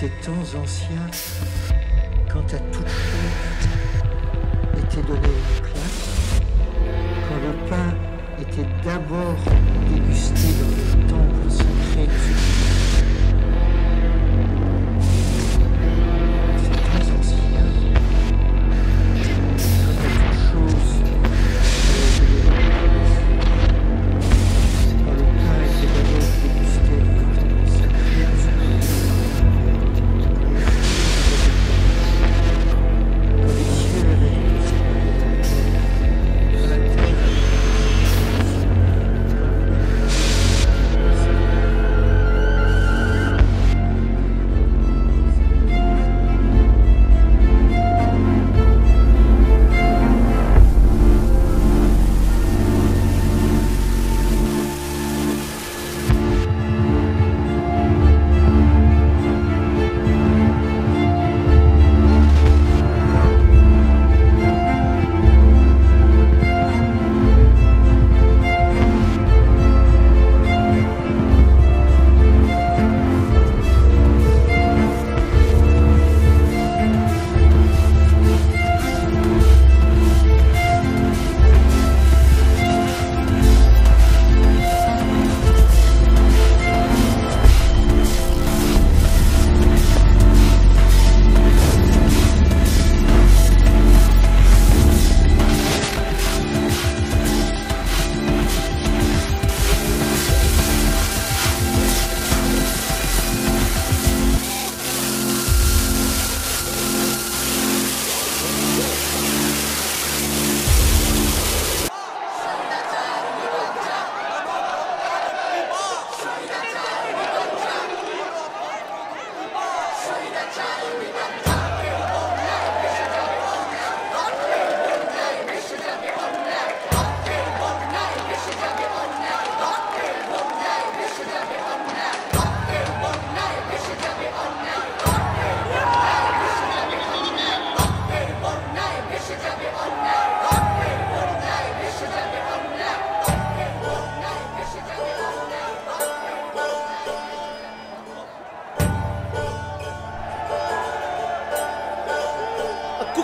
ces temps anciens, quand à toute chose était donnée une place, quand le pain était d'abord dégusté dans le temple sacré du...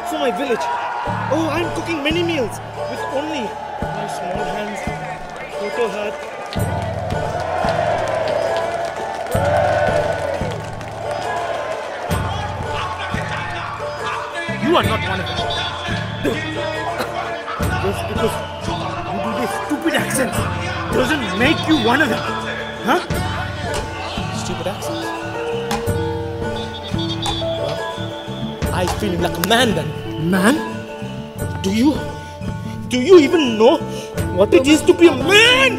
For my village. Oh, I'm cooking many meals with only my small hands. Photo hut. You are not one of them. Just because you do this stupid accent doesn't make you one of them. Huh? Stupid accent. I feel like a man then. Man? Do you even know what it is to be a man?